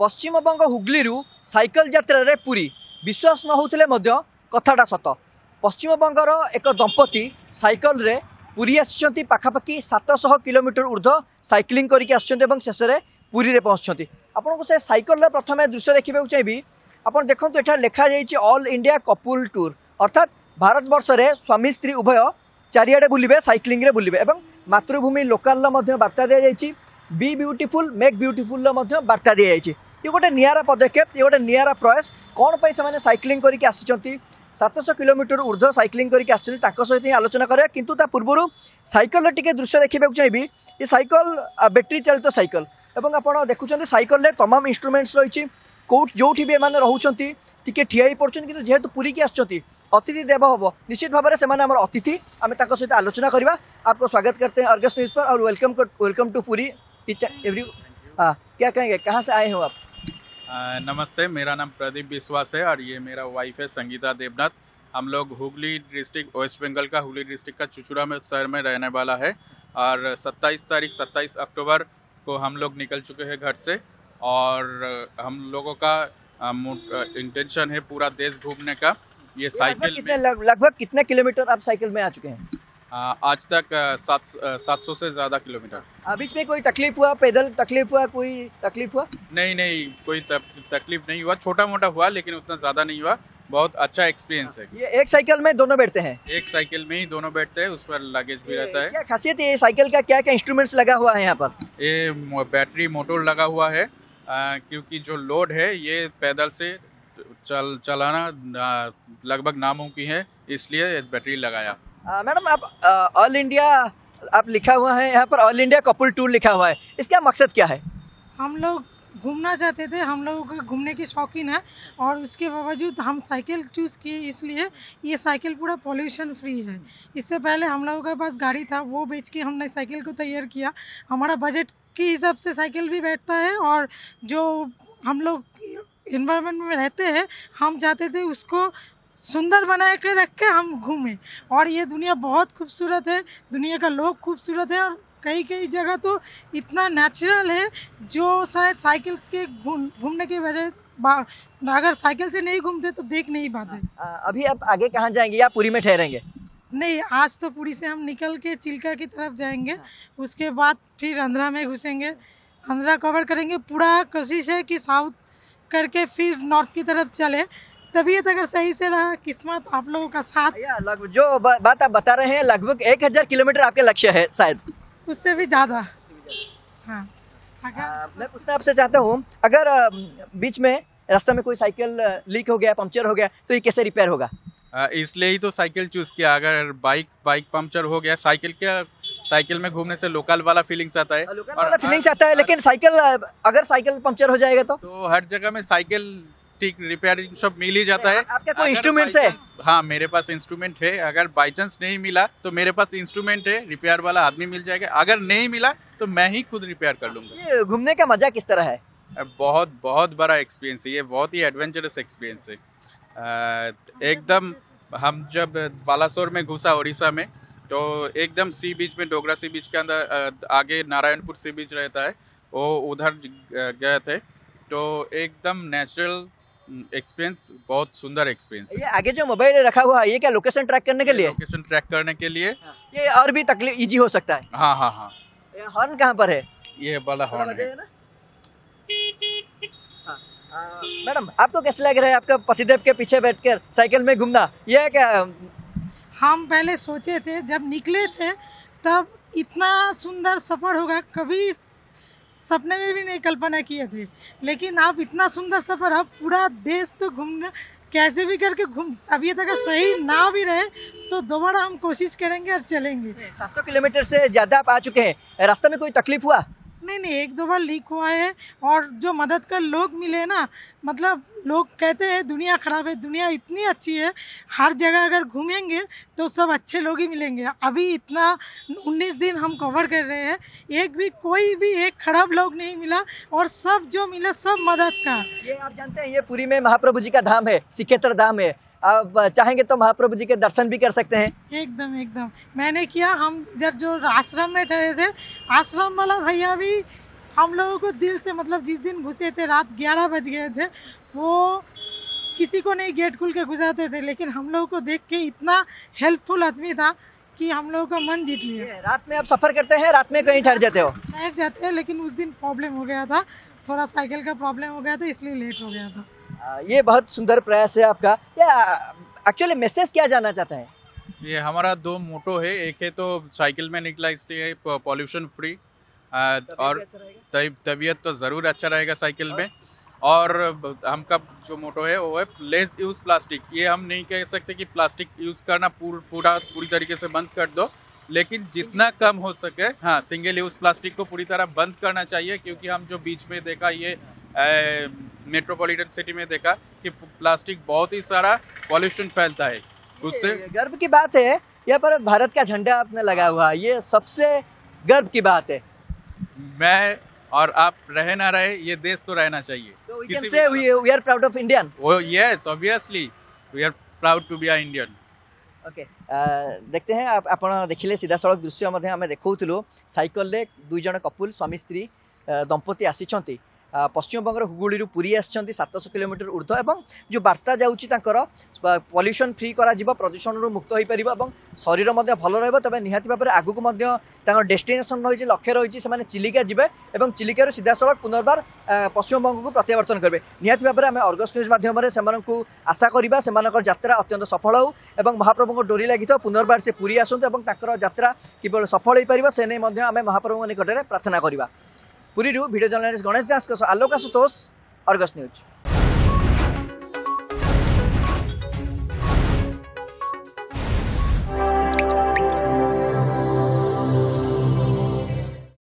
पश्चिम बंग हुगली सैकल यात्रा पुरी विश्वास न होते कथाटा सत। पश्चिम बंगर एक दंपति सैकल रे पुरी आसी पाखापाखि 700 किलोमीटर ऊर्ध सैक्लिंग कर शेष पुरी पहुंचती। आपको से सैकल प्रथम दृश्य देखा चाहिए। आप देखो यहाँ लिखाई ऑल इंडिया कपुल टूर अर्थात भारत वर्ष रे स्वामी स्त्री उभय चारिआडे बुलिबे सैक्लिंग बुलिबे एवं मातृभूमि लोकाल बार्ता दी जाएगी। बी ब्यूटीफुल मेक ब्यूटीफुल बार्ता दी जाएगी। ये गोटे निरा पदक्षेप, ये गोटे निरा प्रयास। कौन पाई से सैक्लिंग करके आसी 700 किलोमीटर ऊर्ध सैक्लिंग करके आस सहित ही आलोचना करें। किंतु ता पूर्व सैकल टिके दृश्य देखा चाहिए। ये सैकल बैटेरी चालित सैकल एवं आपड़ देखुं सैकल तमाम इंस्ट्रुमेंट्स रही कौट जो भी रोचे टी ठिया पड़ते कि जेहेतु पुरी की आसती अतिथि देव हम निश्चित भाव में से अतिथि आम सहित आलोचना करवा। आपको स्वागत करते हैं अर्गस न्यूज़ पर और वेलकम टू पुरी एवरी। हाँ, क्या कहेंगे, कहाँ से आए हो आप? नमस्ते, मेरा नाम प्रदीप बिश्वास है और ये मेरा वाइफ है संगीता देवनाथ। हम लोग हुगली डिस्ट्रिक्ट वेस्ट बंगाल का हुगली डिस्ट्रिक्ट का चुचुड़ा में शहर में रहने वाला है और 27 अक्टूबर को हम लोग निकल चुके हैं घर से और हम लोगों का इंटेंशन है पूरा देश घूमने का। ये साइकिल में लगभग कितने किलोमीटर आप साइकिल में आ चुके हैं? आज तक 700 से ज़्यादा किलोमीटर। बीच में कोई तकलीफ हुआ? पैदल तकलीफ हुआ? कोई तकलीफ हुआ? नहीं, कोई तकलीफ नहीं हुआ। छोटा मोटा हुआ लेकिन उतना ज़्यादा नहीं हुआ। बहुत अच्छा एक्सपीरियंस है। ये एक साइकिल में दोनों बैठते हैं? एक साइकिल में ही दोनों बैठते हैं, उस पर लगेज भी रहता है। क्या खासियत है ये साइकिल का? क्या क्या इंस्ट्रूमेंट्स लगा हुआ है यहाँ पर? ये बैटरी मोटर लगा हुआ है क्योंकि जो लोड है ये पैदल से चलाना लगभग नामुमकिन है, इसलिए बैटरी लगाया। मैडम, आप ऑल इंडिया आप लिखा हुआ है यहाँ पर, ऑल इंडिया कपल टूर लिखा हुआ है, इसका मकसद क्या है? हम लोग घूमना चाहते थे, हम लोगों को घूमने की शौकीन है और उसके बावजूद हम साइकिल चूज़ किए, इसलिए ये साइकिल पूरा पॉल्यूशन फ्री है। इससे पहले हम लोगों के पास गाड़ी था, वो बेच के हमने साइकिल को तैयार किया। हमारा बजट के हिसाब से साइकिल भी बैठता है और जो हम लोग एनवायरनमेंट में रहते हैं, हम चाहते थे उसको सुंदर बना के रख के हम घूमें। और ये दुनिया बहुत खूबसूरत है, दुनिया का लोग खूबसूरत है और कई कई जगह तो इतना नेचुरल है जो शायद साइकिल के घूमने की वजह अगर साइकिल से नहीं घूमते तो देख नहीं पाते। अभी आप आगे कहाँ जाएंगे या पूरी में ठहरेंगे? नहीं, आज तो पूरी से हम निकल के चिल्का की तरफ जाएंगे, उसके बाद फिर आंध्रा में घुसेंगे, आंध्रा कवर करेंगे। पूरा कोशिश है कि साउथ करके फिर नॉर्थ की तरफ चले। तबीयत अगर सही से रहा, किस्मत आप लोगों का साथ। जो बात आप बता रहे हैं लगभग 1000 किलोमीटर आपके लक्ष्य है, शायद उससे भी ज़्यादा। हाँ, मैं पूछना आपसे चाहता हूँ, अगर बीच में रास्ते में कोई साइकिल लीक हो गया, पंक्चर हो गया, तो ये कैसे रिपेयर होगा? इसलिए ही तो साइकिल चूज़ किया। अगर बाइक पंक्चर हो गया, साइकिल में घूमने से लोकल वाला फीलिंग्स आता है, लेकिन साइकिल अगर साइकिल पंक्चर हो जाएगा तो हर जगह में साइकिल ठीक रिपेयरिंग सब मिल ही जाता है। आपके कोई इंस्ट्रूमेंट्स है? हाँ, मेरे पास इंस्ट्रूमेंट है। अगर बाई चांस नहीं मिला तो मेरे पास इंस्ट्रूमेंट है, रिपेयर वाला आदमी मिल जाएगा। अगर नहीं मिला तो मैं ही खुद रिपेयर कर लूँगा। घूमने का मजा किस तरह है? बहुत बड़ा एक्सपीरियंस है ये, बहुत ही एडवेंचरस एक्सपीरियंस है एकदम। हम जब बालासोर में घुसा उड़ीसा में, तो एकदम सी बीच में, डोगरा सी बीच के अंदर आगे नारायणपुर सी बीच रहता है, वो उधर गए थे, तो एकदम नेचुरल एक्सपीरियंस, बहुत सुंदर एक्सपीरियंस। ये आगे जो मोबाइल रखा हुआ है ये क्या लोकेशन ट्रैक करने के लिए? लोकेशन ट्रैक करने के लिए। ये और भी तकलीफ इजी हो सकता है। हाँ। ये हॉर्न कहाँ पर है? ये बड़ा हॉर्न है। मैडम, आपको कैसे लग रहा है आपका पतिदेव के पीछे बैठकर साइकिल में घूमना? ये क्या हम पहले सोचे थे जब निकले थे तब इतना सुंदर सफर होगा, कभी सपने में भी नहीं कल्पना किए थे। लेकिन आप इतना सुंदर सफर, आप पूरा देश तो घूमना कैसे भी करके घूम, तबीयत अगर सही ना भी रहे तो दोबारा हम कोशिश करेंगे और चलेंगे। 700 किलोमीटर से ज़्यादा आप आ चुके हैं, रास्ते में कोई तकलीफ हुआ? नहीं, 1-2 बार लीक हुआ है और जो मदद कर लोग मिले ना, मतलब लोग कहते हैं दुनिया ख़राब है, दुनिया इतनी अच्छी है, हर जगह अगर घूमेंगे तो सब अच्छे लोग ही मिलेंगे। अभी इतना 19 दिन हम कवर कर रहे हैं, एक भी कोई भी एक खराब लोग नहीं मिला और सब जो मिला सब मदद का। ये आप जानते हैं ये पुरी में महाप्रभु जी का धाम है, सिकेतर धाम है। आप चाहेंगे तो महाप्रभु जी के दर्शन भी कर सकते हैं। एकदम मैंने किया। हम इधर जो आश्रम में ठहरे थे, आश्रम वाला भैया भी हम लोगों को दिल से, मतलब जिस दिन घुसे थे रात 11 बज गए थे, वो किसी को नहीं गेट खुल के घुसाते थे, लेकिन हम लोगों को देख के इतना हेल्पफुल आदमी था कि हम लोगों का मन जीत लिया। रात में आप सफ़र करते हैं, रात में कहीं ठहर जाते हो? ठहर जाते हैं, लेकिन उस दिन प्रॉब्लम हो गया था, थोड़ा साइकिल का प्रॉब्लम हो गया था, इसलिए लेट हो गया था। ये बहुत सुंदर प्रयास है आपका। एक्चुअली मैसेज क्या जाना चाहता है? ये हमारा दो मोटो है, एक है तो साइकिल में निकला इसलिए पॉल्यूशन फ्री, और तबीयत तो ज़रूर अच्छा रहेगा साइकिल में, और हमका जो मोटो है वो है लेस यूज़ प्लास्टिक। ये हम नहीं कह सकते कि प्लास्टिक यूज़ करना पूरी तरीके से बंद कर दो, लेकिन जितना कम हो सके, हाँ, सिंगल यूज़ प्लास्टिक को पूरी तरह बंद करना चाहिए, क्योंकि हम जो बीच में देखा, ये मेट्रोपॉलिटन सिटी में देखा कि प्लास्टिक बहुत ही सारा पॉल्यूशन फैलता है उससे। गर्व की बात है, यहाँ पर भारत का झंडा आपने लगा हुआ, ये सबसे गर्व की बात है। मैं और आप रहे ना रहे, ये देश तो रहना चाहिए। So we can say we are proud of Indian. Oh yes, obviously we are proud to be an Indian. Okay, देखते हैं आप अपन देखिले सीधा सड़क दृश्य मधे हमें देखौतलु साइकल ले दुई जन कपुल स्वामी स्त्री दंपति आसीचंती पश्चिम बंगर हुगली रु पुरी आसीचंती 700 किलोमीटर ऊर्ध्व एवं जो वार्ता जाउची तांकर पॉल्यूशन फ्री करा जीव प्रदूषण रु मुक्त होई परिबा एवं शरीर मधे भलो रहबो तबे निहाती बापर आगु को मधे तांकर डेस्टिनेशन रहिछि लक्ष्य रहिछि सेमाने चिल्का जिबे एवं चिल्का रु सीधा सड़क पुनर्बार पश्चिम बंग को प्रत्यावर्तन करबे निहाती बापर आमे आर्गस न्यूज माध्यम रे सेमानन को आशा करिबा सेमानकर यात्रा अत्यंत सफल हो एवं महाप्रभु को डोरी लागितो पुनर्बार से पुरी आसंत एवं तांकर यात्रा किबो सफल होई परिबा सेने मधे आमे महाप्रभु निकटरे प्रार्थना करिबा। पुरी भिडियो जर्नलिस्ट गणेश दास, आलोक सूतोष, अर्गस न्यूज।